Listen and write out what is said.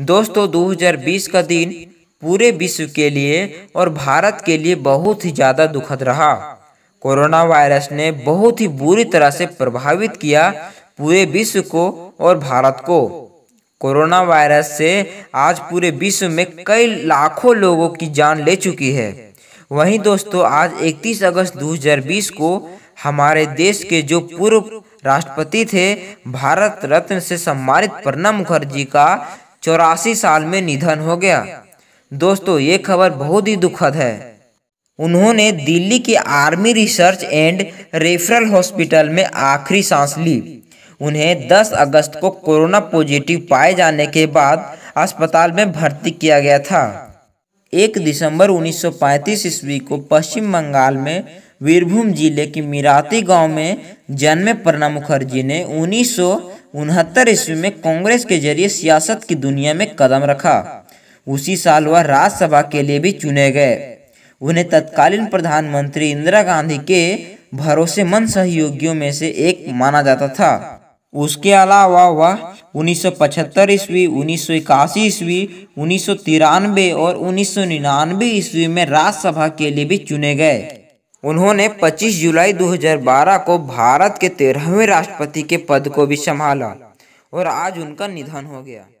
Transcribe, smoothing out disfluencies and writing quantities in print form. दोस्तों 2020 का दिन पूरे विश्व के लिए और भारत के लिए बहुत ही ज़्यादा दुखद रहा। कोरोना वायरस ने बहुत ही बुरी तरह से प्रभावित किया पूरे विश्व को और भारत को। कोरोना वायरस से आज पूरे विश्व में कई लाखों लोगों की जान ले चुकी है। वहीं दोस्तों आज 31 अगस्त 2020 को हमारे देश के जो पूर्व राष्ट्रपति थे, भारत रत्न से सम्मानित प्रणब मुखर्जी का 84 साल में निधन हो गया। दोस्तों ये खबर बहुत ही दुखद है। उन्होंने दिल्ली के army research and referral hospital में आखिरी सांस ली। उन्हें 10 अगस्त को कोरोना पॉजिटिव पाए जाने के बाद अस्पताल में भर्ती किया गया था। 1 दिसंबर 1935 ईस्वी को पश्चिम बंगाल में वीरभूम जिले की मिराती गांव में जन्मे प्रणब मुखर्जी ने 1969 ईस्वी में कांग्रेस के जरिए सियासत की दुनिया में कदम रखा। उसी साल वह राज्यसभा के लिए भी चुने गए। उन्हें तत्कालीन प्रधानमंत्री इंदिरा गांधी के भरोसेमंद सहयोगियों में से एक माना जाता था। उसके अलावा वह 1975 ईस्वी, 1981 ईस्वी, 1993 और 1999 ईस्वी में राज्यसभा के लिए भी चुने गए। उन्होंने 25 जुलाई 2012 को भारत के 13वें राष्ट्रपति के पद को भी संभाला और आज उनका निधन हो गया।